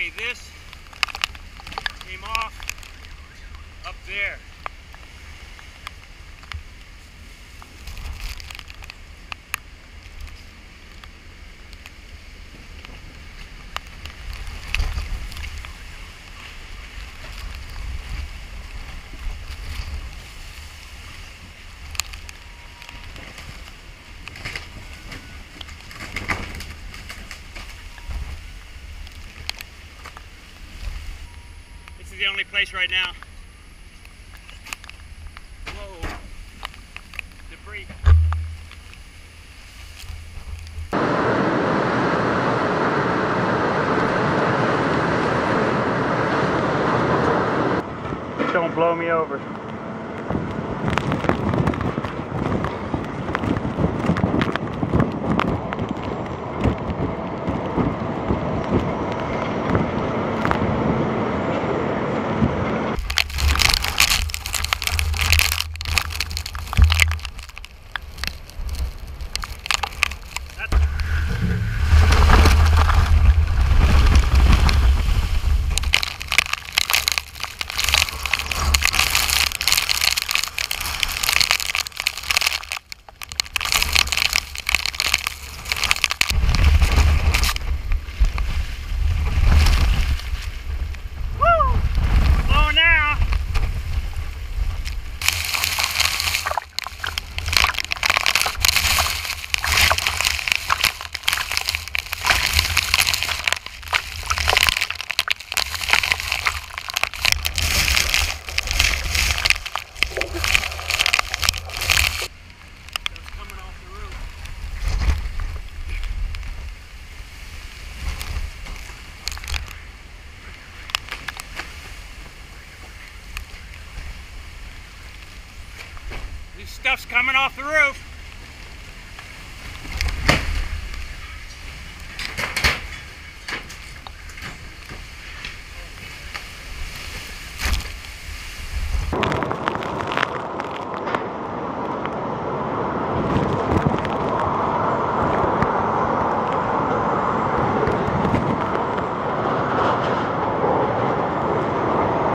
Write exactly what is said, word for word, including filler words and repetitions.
Okay, this came off up there. The only place right now. Whoa. Debris. Don't blow me over. Stuff's coming off the roof.